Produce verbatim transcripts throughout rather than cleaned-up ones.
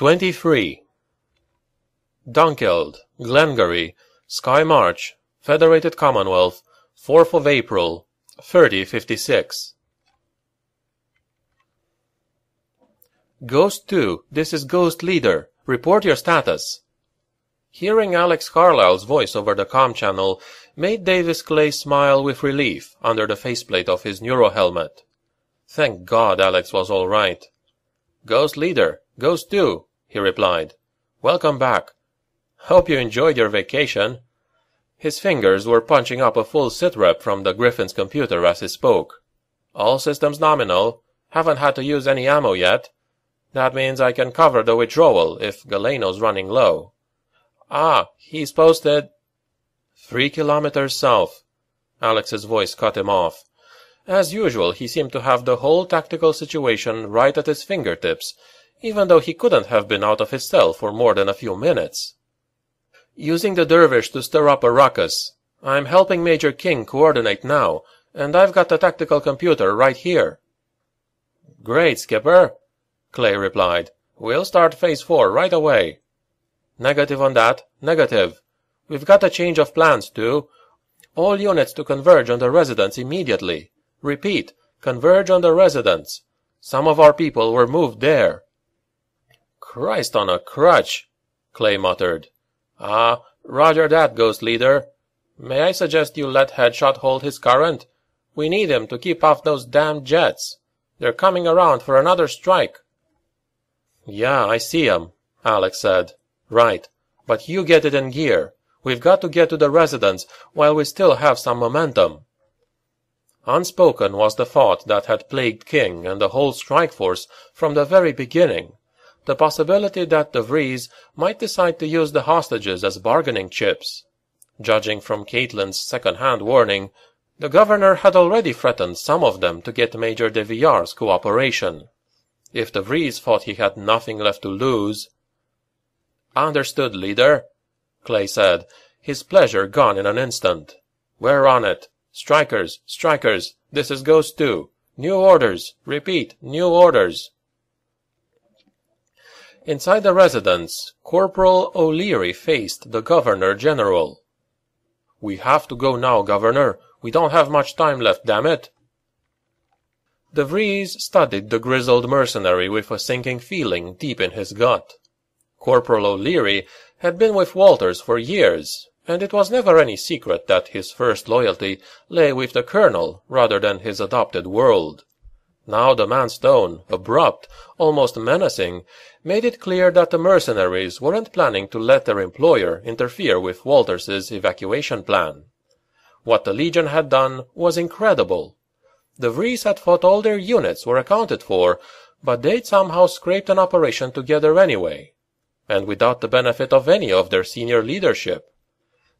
twenty-three. Dunkeld, Glengarry, Sky March, Federated Commonwealth, fourth of April, thirty fifty-six. Ghost two, this is Ghost Leader. Report your status. Hearing Alex Carlyle's voice over the comm channel made Davis Clay smile with relief under the faceplate of his neurohelmet. Thank God Alex was all right. Ghost Leader, Ghost two, he replied. Welcome back. Hope you enjoyed your vacation. His fingers were punching up a full sitrep from the Griffin's computer as he spoke. All systems nominal. Haven't had to use any ammo yet. That means I can cover the withdrawal if Galeno's running low. Ah, he's posted... Three kilometers south. Alex's voice cut him off. As usual, he seemed to have the whole tactical situation right at his fingertips, even though he couldn't have been out of his cell for more than a few minutes. Using the dervish to stir up a ruckus. I'm helping Major King coordinate now, and I've got the tactical computer right here. Great, Skipper, Clay replied. We'll start phase four right away. Negative on that, negative. We've got a change of plans too. All units to converge on the residence immediately. Repeat, converge on the residence. Some of our people were moved there. Christ on a crutch, Clay muttered. Ah, roger that, Ghost Leader. May I suggest you let Headshot hold his current? We need him to keep off those damn jets. They're coming around for another strike. Yeah, I see 'em, Alex said. Right, but you get it in gear. We've got to get to the residence while we still have some momentum. Unspoken was the thought that had plagued King and the whole strike force from the very beginning. The possibility that De Vries might decide to use the hostages as bargaining chips. Judging from Caitlin's second-hand warning, the governor had already threatened some of them to get Major DeVillar's cooperation. If De Vries thought he had nothing left to lose... Understood, Leader, Clay said, his pleasure gone in an instant. We're on it. Strikers, strikers, this is Ghost two. New orders, repeat, new orders. Inside the residence, Corporal O'Leary faced the Governor General. We have to go now, Governor. We don't have much time left, damn it. De Vries studied the grizzled mercenary with a sinking feeling deep in his gut. Corporal O'Leary had been with Walters for years, and it was never any secret that his first loyalty lay with the colonel rather than his adopted world. Now the man's tone, abrupt, almost menacing, made it clear that the mercenaries weren't planning to let their employer interfere with Walters's evacuation plan. What the Legion had done was incredible. De Vries had thought all their units were accounted for, but they'd somehow scraped an operation together anyway, and without the benefit of any of their senior leadership.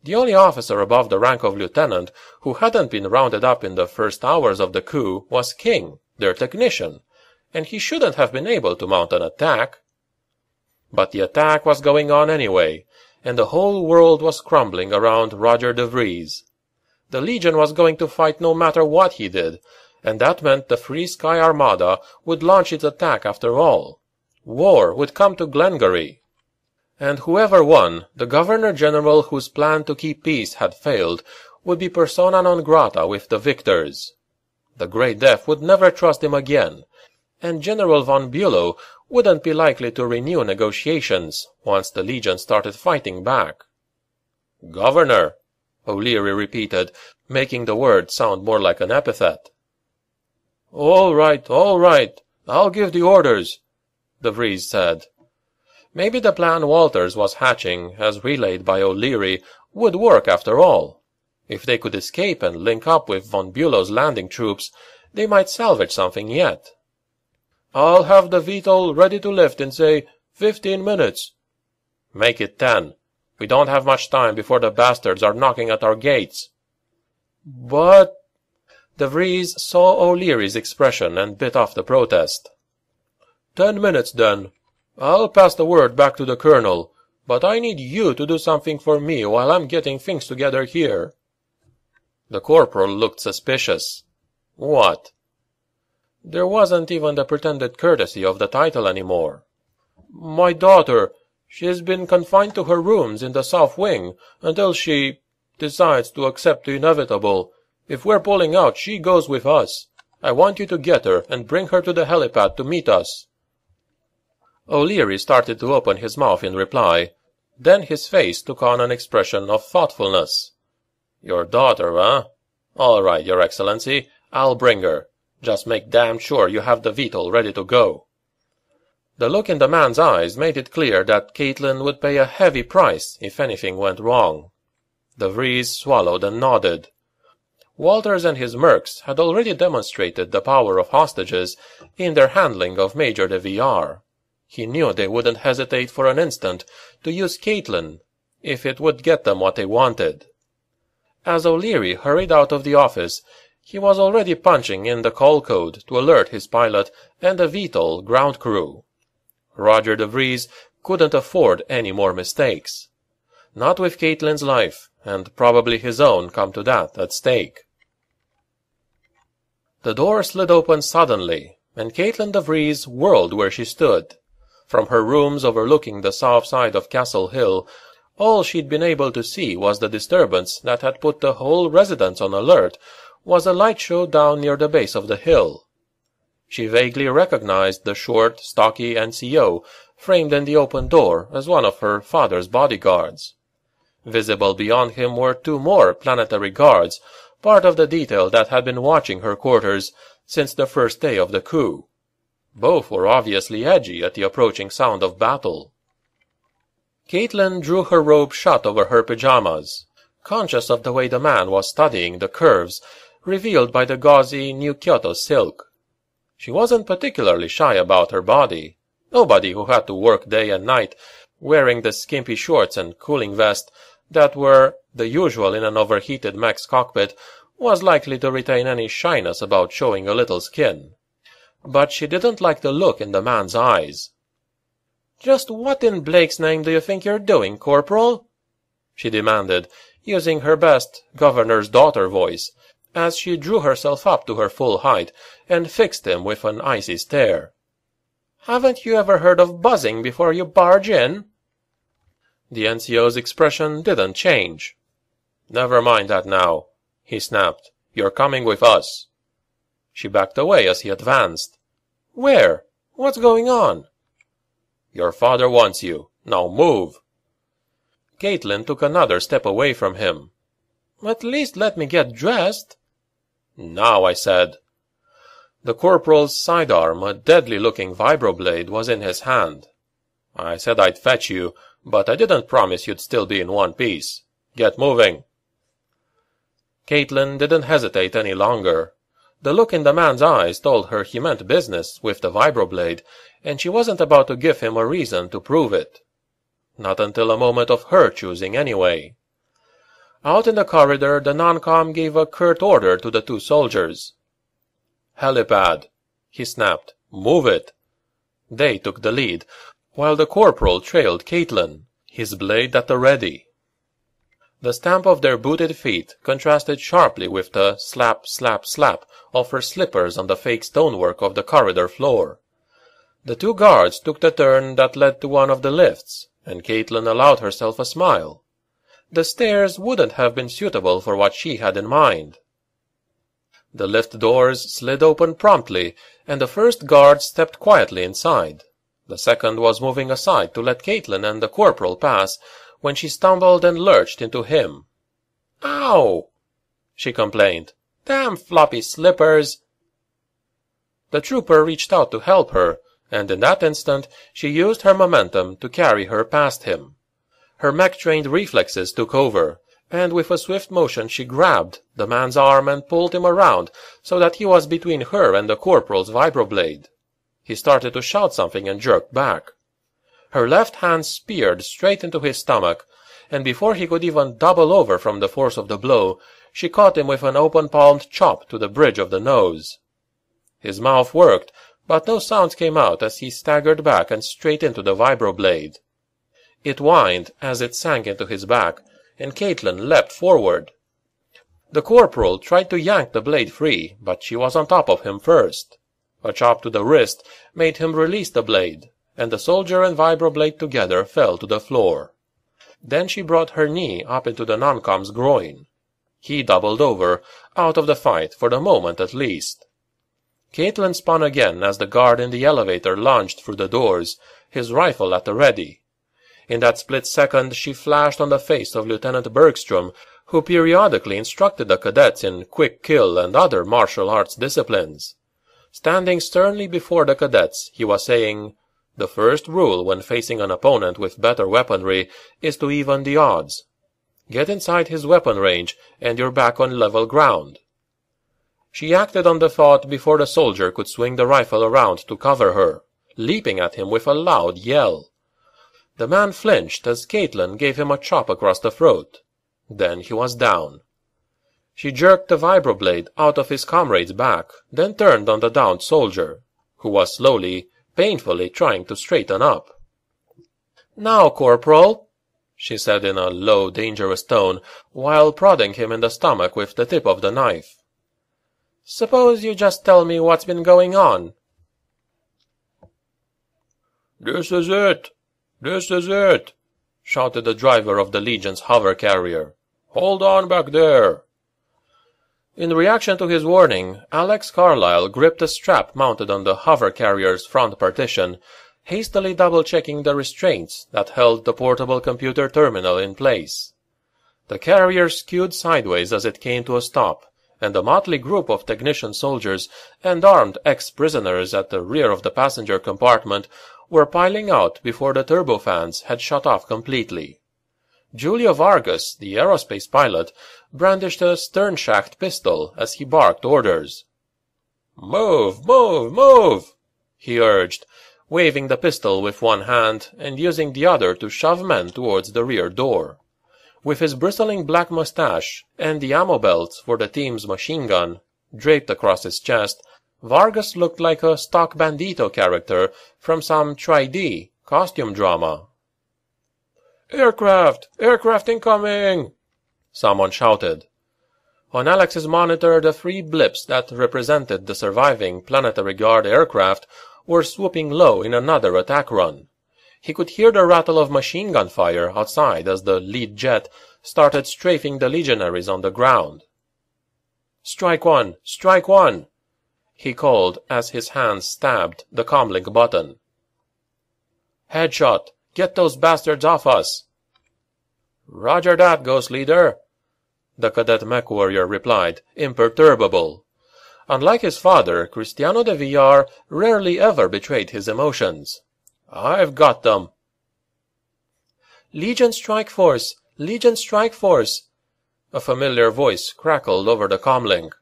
The only officer above the rank of lieutenant who hadn't been rounded up in the first hours of the coup was King, their technician, and he shouldn't have been able to mount an attack. But the attack was going on anyway, and the whole world was crumbling around Roger De Vries. The Legion was going to fight no matter what he did, and that meant the Free Sky Armada would launch its attack after all. War would come to Glengarry. And whoever won, the Governor-General whose plan to keep peace had failed, would be persona non grata with the victors. The Gray Death would never trust him again, and General von Bulow wouldn't be likely to renew negotiations once the Legion started fighting back. Governor, O'Leary repeated, making the word sound more like an epithet. All right, all right, I'll give the orders, De Vries said. Maybe the plan Walters was hatching, as relayed by O'Leary, would work after all. If they could escape and link up with von Bulow's landing troops, they might salvage something yet. I'll have the VTOL ready to lift in, say, fifteen minutes. Make it ten. We don't have much time before the bastards are knocking at our gates. But... De Vries saw O'Leary's expression and bit off the protest. Ten minutes, then. I'll pass the word back to the colonel, but I need you to do something for me while I'm getting things together here. The corporal looked suspicious. What? There wasn't even the pretended courtesy of the title anymore. My daughter. She has been confined to her rooms in the south wing until she decides to accept the inevitable. If we're pulling out, she goes with us. I want you to get her and bring her to the helipad to meet us." O'Leary started to open his mouth in reply. Then his face took on an expression of thoughtfulness. "Your daughter, eh? All right, Your Excellency. I'll bring her. Just make damn sure you have the vehicle ready to go." The look in the man's eyes made it clear that Caitlin would pay a heavy price if anything went wrong. De Vries swallowed and nodded. Walters and his mercs had already demonstrated the power of hostages in their handling of Major DeVillar. He knew they wouldn't hesitate for an instant to use Caitlin, if it would get them what they wanted. As O'Leary hurried out of the office, he was already punching in the call code to alert his pilot and the VTOL ground crew. Roger De Vries couldn't afford any more mistakes. Not with Caitlin's life, and probably his own come to that, at stake. The door slid open suddenly, and Caitlin De Vries whirled where she stood. From her rooms overlooking the south side of Castle Hill, all she'd been able to see was the disturbance that had put the whole residence on alert was a light show down near the base of the hill. She vaguely recognized the short, stocky N C O framed in the open door as one of her father's bodyguards. Visible beyond him were two more planetary guards, part of the detail that had been watching her quarters since the first day of the coup. Both were obviously edgy at the approaching sound of battle. Caitlin drew her robe shut over her pajamas, conscious of the way the man was studying the curves revealed by the gauzy New Kyoto silk. She wasn't particularly shy about her body. Nobody who had to work day and night wearing the skimpy shorts and cooling vest that were the usual in an overheated mech's cockpit was likely to retain any shyness about showing a little skin. But she didn't like the look in the man's eyes. "Just what in Blake's name do you think you're doing, Corporal?" she demanded, using her best governor's daughter voice, as she drew herself up to her full height and fixed him with an icy stare. "Haven't you ever heard of buzzing before you barge in?" The N C O's expression didn't change. "Never mind that now," he snapped. "You're coming with us." She backed away as he advanced. "Where? What's going on?" "Your father wants you. Now move." Caitlin took another step away from him. "At least let me get dressed." "Now," I said. The corporal's sidearm, a deadly-looking vibroblade, was in his hand. "I said I'd fetch you, but I didn't promise you'd still be in one piece. Get moving." Caitlin didn't hesitate any longer. The look in the man's eyes told her he meant business with the vibroblade, and she wasn't about to give him a reason to prove it. Not until a moment of her choosing, anyway. Out in the corridor, the non-com gave a curt order to the two soldiers. "Helipad," he snapped. "Move it." They took the lead, while the corporal trailed Caitlin, his blade at the ready. The stamp of their booted feet contrasted sharply with the slap, slap, slap of her slippers on the fake stonework of the corridor floor. The two guards took the turn that led to one of the lifts, and Caitlin allowed herself a smile. The stairs wouldn't have been suitable for what she had in mind. The lift doors slid open promptly, and the first guard stepped quietly inside. The second was moving aside to let Caitlin and the corporal pass, when she stumbled and lurched into him. "Ow!" she complained. "Damn floppy slippers!" The trooper reached out to help her, and in that instant she used her momentum to carry her past him. Her mech-trained reflexes took over, and with a swift motion she grabbed the man's arm and pulled him around so that he was between her and the corporal's vibroblade. He started to shout something and jerked back. Her left hand speared straight into his stomach, and before he could even double over from the force of the blow, she caught him with an open-palmed chop to the bridge of the nose. His mouth worked, but no sounds came out as he staggered back and straight into the vibroblade. It whined as it sank into his back, and Caitlin leapt forward. The corporal tried to yank the blade free, but she was on top of him first. A chop to the wrist made him release the blade, and the soldier and vibroblade together fell to the floor. Then she brought her knee up into the non-com's groin. He doubled over, out of the fight for the moment at least. Caitlin spun again as the guard in the elevator lunged through the doors, his rifle at the ready. In that split second she flashed on the face of Lieutenant Bergstrom, who periodically instructed the cadets in quick kill and other martial arts disciplines. Standing sternly before the cadets, he was saying, "The first rule when facing an opponent with better weaponry is to even the odds. Get inside his weapon range, and you're back on level ground." She acted on the thought before the soldier could swing the rifle around to cover her, leaping at him with a loud yell. The man flinched as Caitlin gave him a chop across the throat. Then he was down. She jerked the vibroblade out of his comrade's back, then turned on the downed soldier, who was slowly, painfully trying to straighten up. "Now, Corporal," she said in a low, dangerous tone, while prodding him in the stomach with the tip of the knife. "Suppose you just tell me what's been going on." "This is it! This is it!" shouted the driver of the Legion's hover carrier. "Hold on back there!" In reaction to his warning, Alex Carlyle gripped a strap mounted on the hover carrier's front partition, hastily double-checking the restraints that held the portable computer terminal in place. The carrier skewed sideways as it came to a stop, and a motley group of technician soldiers and armed ex-prisoners at the rear of the passenger compartment were piling out before the turbofans had shut off completely. Julio Vargas, the aerospace pilot, brandished a stern-shaft pistol as he barked orders. "Move, move, move!" he urged, waving the pistol with one hand and using the other to shove men towards the rear door. With his bristling black mustache and the ammo belts for the team's machine gun draped across his chest, Vargas looked like a stock bandito character from some Tri-D costume drama. "Aircraft! Aircraft incoming!" someone shouted. On Alex's monitor, the three blips that represented the surviving planetary guard aircraft were swooping low in another attack run. He could hear the rattle of machine-gun fire outside as the lead jet started strafing the legionaries on the ground. "Strike one! Strike one!" he called as his hands stabbed the comlink button. "Headshot! Get those bastards off us!" "Roger that, Ghost Leader," the cadet mech warrior replied, imperturbable. Unlike his father, Cristiano DeVillar rarely ever betrayed his emotions. "I've got them." "Legion Strike Force! Legion Strike Force!" a familiar voice crackled over the comlink.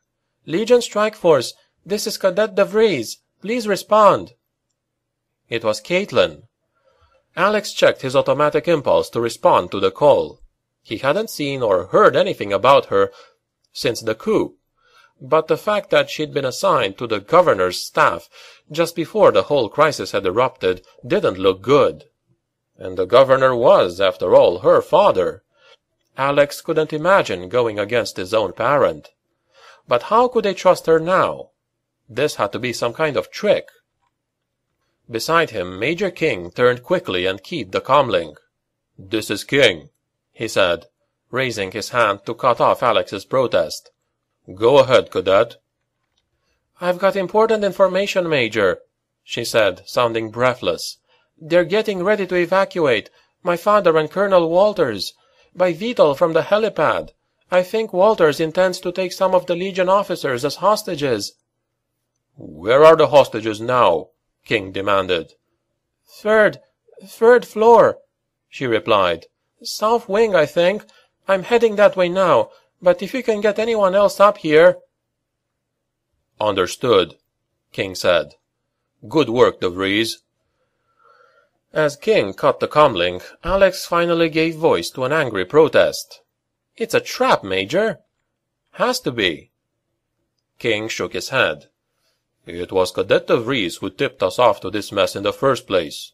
"Legion Strike Force! This is Cadet De Vries! Please respond!" It was Caitlin. Alex checked his automatic impulse to respond to the call. He hadn't seen or heard anything about her since the coup, but the fact that she'd been assigned to the governor's staff just before the whole crisis had erupted didn't look good. And the governor was, after all, her father. Alex couldn't imagine going against his own parent. But how could they trust her now? This had to be some kind of trick. Beside him, Major King turned quickly and keyed the comlink. "This is King," he said, raising his hand to cut off Alex's protest. "Go ahead, Cadet." "I've got important information, Major," she said, sounding breathless. "They're getting ready to evacuate, my father and Colonel Walters, by VTOL from the helipad. I think Walters intends to take some of the Legion officers as hostages." "Where are the hostages now?" King demanded. Third, third floor," she replied. "South wing, I think. I'm heading that way now, but if you can get anyone else up here—" "Understood," King said. "Good work, De Vries." As King cut the comlink, Alex finally gave voice to an angry protest. "It's a trap, Major." "Has to be." King shook his head. "It was Cadet De Vries who tipped us off to this mess in the first place.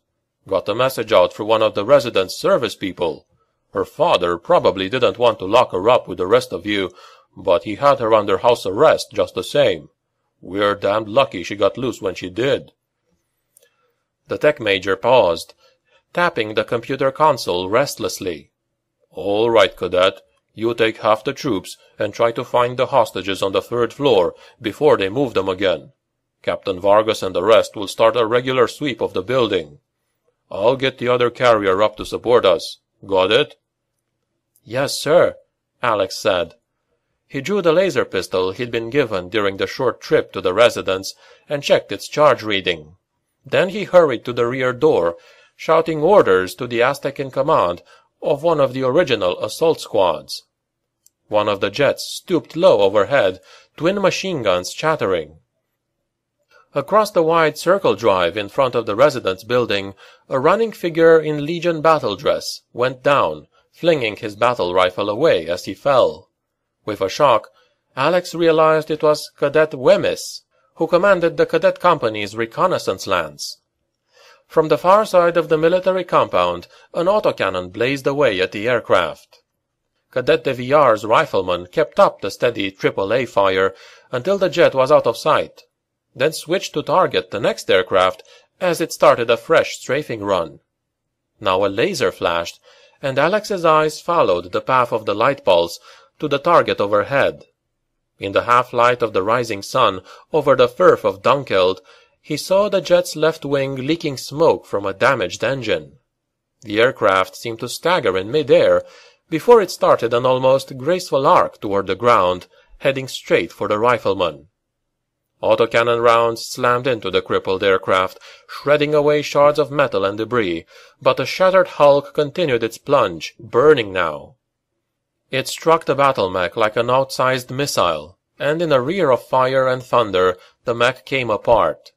Got the message out through one of the resident service people. Her father probably didn't want to lock her up with the rest of you, but he had her under house arrest just the same. We're damned lucky she got loose when she did." The tech major paused, tapping the computer console restlessly. "All right, Cadet. You take half the troops and try to find the hostages on the third floor before they move them again. Captain Vargas and the rest will start a regular sweep of the building. I'll get the other carrier up to support us. Got it?" "Yes, sir," Alex said. He drew the laser pistol he'd been given during the short trip to the residence and checked its charge reading. Then he hurried to the rear door, shouting orders to the Aztec in command of one of the original assault squads. One of the jets stooped low overhead, twin machine guns chattering. Across the wide circle drive in front of the residence building, a running figure in Legion battle dress went down, flinging his battle rifle away as he fell. With a shock, Alex realized it was Cadet Wemyss, who commanded the cadet company's reconnaissance lance. From the far side of the military compound, an autocannon blazed away at the aircraft. Cadet DeVillar's rifleman kept up the steady triple A fire until the jet was out of sight, then switched to target the next aircraft as it started a fresh strafing run. Now a laser flashed, and Alex's eyes followed the path of the light pulse to the target overhead. In the half-light of the rising sun over the Firth of Dunkeld, he saw the jet's left wing leaking smoke from a damaged engine. The aircraft seemed to stagger in mid-air before it started an almost graceful arc toward the ground, heading straight for the rifleman. Autocannon rounds slammed into the crippled aircraft, shredding away shards of metal and debris, but the shattered hulk continued its plunge, burning now. It struck the battle mech like an outsized missile, and in a rear of fire and thunder the mech came apart.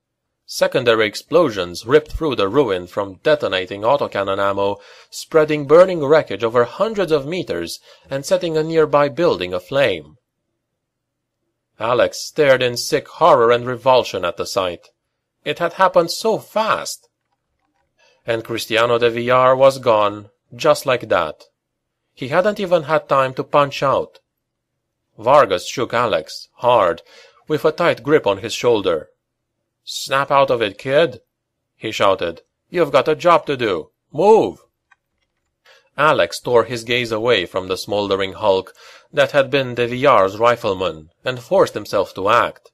Secondary explosions ripped through the ruin from detonating autocannon ammo, spreading burning wreckage over hundreds of meters and setting a nearby building aflame. Alex stared in sick horror and revulsion at the sight. It had happened so fast. And Cristiano DeVillar was gone, just like that. He hadn't even had time to punch out. Vargas shook Alex, hard, with a tight grip on his shoulder. "Snap out of it, kid," he shouted. "You've got a job to do. Move!" Alex tore his gaze away from the smoldering hulk that had been DeVillar's rifleman and forced himself to act.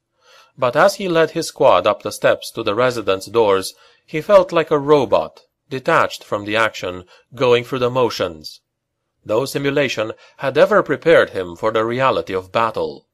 But as he led his squad up the steps to the residence doors, he felt like a robot, detached from the action, going through the motions. No simulation had ever prepared him for the reality of battle.